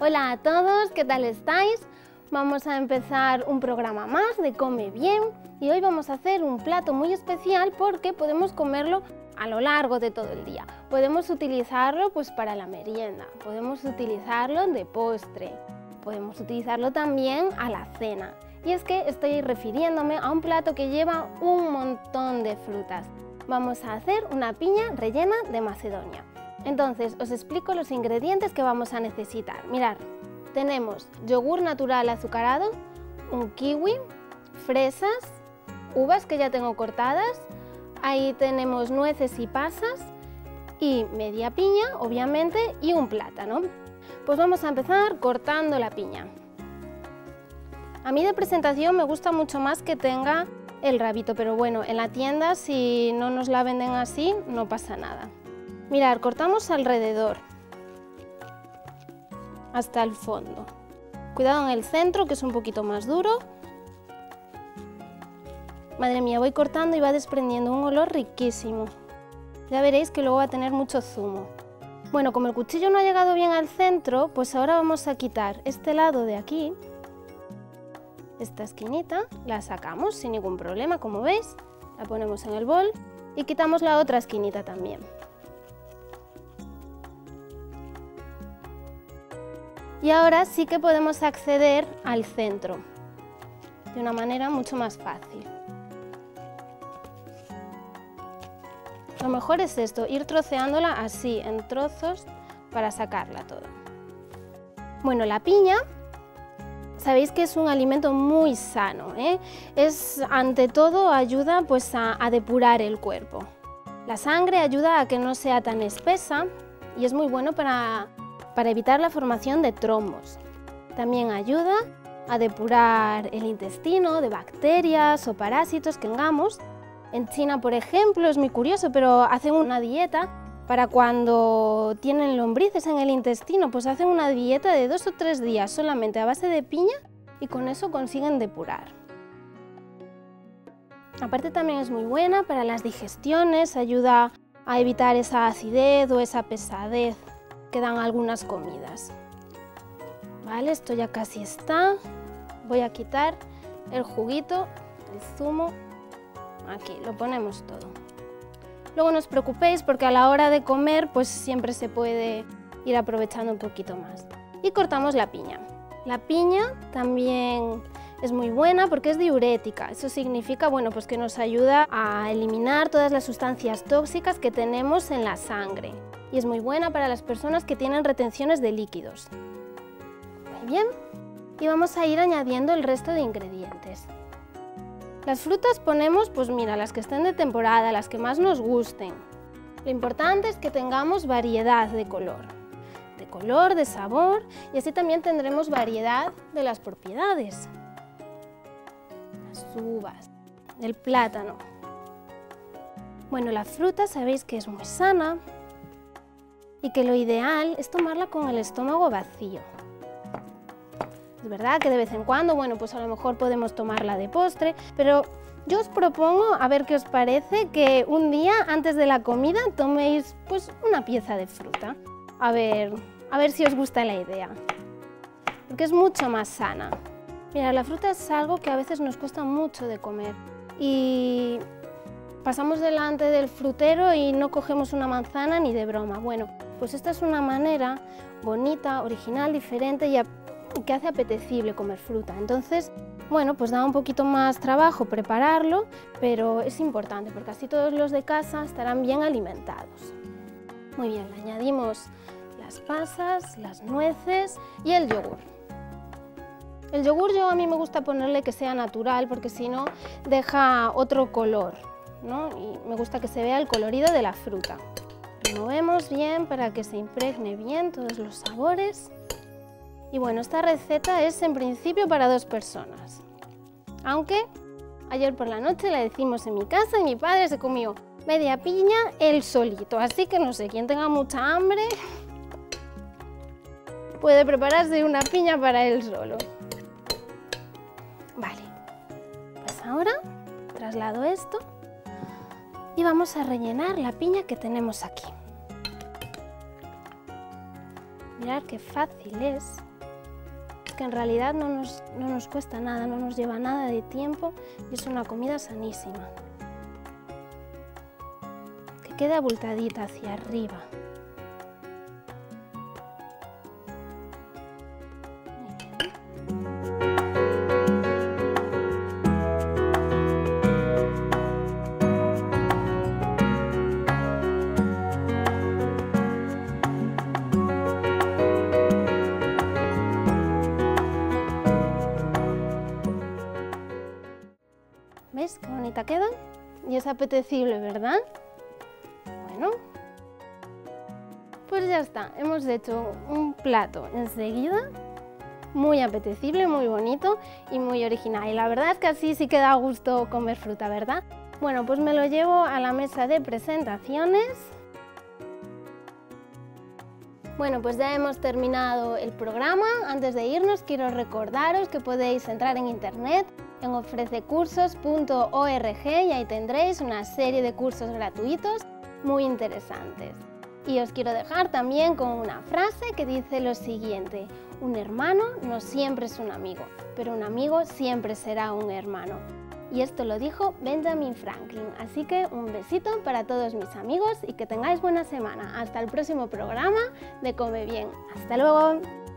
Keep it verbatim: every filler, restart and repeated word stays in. Hola a todos, ¿qué tal estáis? Vamos a empezar un programa más de Come Bien y hoy vamos a hacer un plato muy especial porque podemos comerlo a lo largo de todo el día. Podemos utilizarlo pues para la merienda, podemos utilizarlo de postre, podemos utilizarlo también a la cena. Y es que estoy refiriéndome a un plato que lleva un montón de frutas. Vamos a hacer una piña rellena de Macedonia. Entonces, os explico los ingredientes que vamos a necesitar. Mirad, tenemos yogur natural azucarado, un kiwi, fresas, uvas que ya tengo cortadas, ahí tenemos nueces y pasas y media piña, obviamente, y un plátano. Pues vamos a empezar cortando la piña. A mí de presentación me gusta mucho más que tenga el rabito, pero bueno, en la tienda si no nos la venden así no pasa nada. Mirad, cortamos alrededor, hasta el fondo. Cuidado en el centro, que es un poquito más duro. Madre mía, voy cortando y va desprendiendo un olor riquísimo. Ya veréis que luego va a tener mucho zumo. Bueno, como el cuchillo no ha llegado bien al centro, pues ahora vamos a quitar este lado de aquí. Esta esquinita la sacamos sin ningún problema, como veis. La ponemos en el bol y quitamos la otra esquinita también. Y ahora sí que podemos acceder al centro de una manera mucho más fácil. Lo mejor es esto, ir troceándola así, en trozos, para sacarla toda. Bueno, la piña, sabéis que es un alimento muy sano, ¿eh? Es, ante todo, ayuda pues, a, a depurar el cuerpo. La sangre ayuda a que no sea tan espesa y es muy bueno para... para evitar la formación de trombos. También ayuda a depurar el intestino de bacterias o parásitos que tengamos. En China, por ejemplo, es muy curioso, pero hacen una dieta para cuando tienen lombrices en el intestino, pues hacen una dieta de dos o tres días solamente a base de piña y con eso consiguen depurar. Aparte también es muy buena para las digestiones, ayuda a evitar esa acidez o esa pesadez que dan algunas comidas. Vale, esto ya casi está. Voy a quitar el juguito, el zumo. Aquí lo ponemos todo. Luego no os preocupéis porque a la hora de comer pues siempre se puede ir aprovechando un poquito más. Y cortamos la piña. La piña también es muy buena porque es diurética. Eso significa, bueno, pues que nos ayuda a eliminar todas las sustancias tóxicas que tenemos en la sangre. Y es muy buena para las personas que tienen retenciones de líquidos. Muy bien. Y vamos a ir añadiendo el resto de ingredientes. Las frutas ponemos, pues mira, las que estén de temporada, las que más nos gusten. Lo importante es que tengamos variedad de color. De color, de sabor, y así también tendremos variedad de las propiedades. Las uvas, el plátano. Bueno, la fruta sabéis que es muy sana. Y que lo ideal es tomarla con el estómago vacío. Es verdad que de vez en cuando, bueno, pues a lo mejor podemos tomarla de postre, pero yo os propongo, a ver qué os parece, que un día antes de la comida toméis pues una pieza de fruta. A ver, a ver si os gusta la idea, porque es mucho más sana. Mira, la fruta es algo que a veces nos cuesta mucho de comer y pasamos delante del frutero y no cogemos una manzana ni de broma. Bueno, pues esta es una manera bonita, original, diferente y que hace apetecible comer fruta. Entonces, bueno, pues da un poquito más trabajo prepararlo, pero es importante porque así todos los de casa estarán bien alimentados. Muy bien, le añadimos las pasas, las nueces y el yogur. El yogur yo a mí me gusta ponerle que sea natural porque si no deja otro color, ¿no? Y me gusta que se vea el colorido de la fruta. Removemos bien para que se impregne bien todos los sabores. Y bueno, esta receta es en principio para dos personas. Aunque ayer por la noche la hicimos en mi casa y mi padre se comió media piña él solito. Así que no sé, quien tenga mucha hambre puede prepararse una piña para él solo. Vale, pues ahora traslado esto. Y vamos a rellenar la piña que tenemos aquí. Mirad qué fácil es. que en realidad no nos, no nos cuesta nada, no nos lleva nada de tiempo y es una comida sanísima. Que quede abultadita hacia arriba. ¿Ves qué bonita queda? Y es apetecible, ¿verdad? Bueno, pues ya está, hemos hecho un plato enseguida, muy apetecible, muy bonito y muy original. Y la verdad es que así sí que da gusto comer fruta, ¿verdad? Bueno, pues me lo llevo a la mesa de presentaciones. Bueno, pues ya hemos terminado el programa. Antes de irnos, quiero recordaros que podéis entrar en internet en ofrece cursos punto org y ahí tendréis una serie de cursos gratuitos muy interesantes. Y os quiero dejar también con una frase que dice lo siguiente: un hermano no siempre es un amigo, pero un amigo siempre será un hermano. Y esto lo dijo Benjamin Franklin. Así que un besito para todos mis amigos y que tengáis buena semana. Hasta el próximo programa de Come Bien. ¡Hasta luego!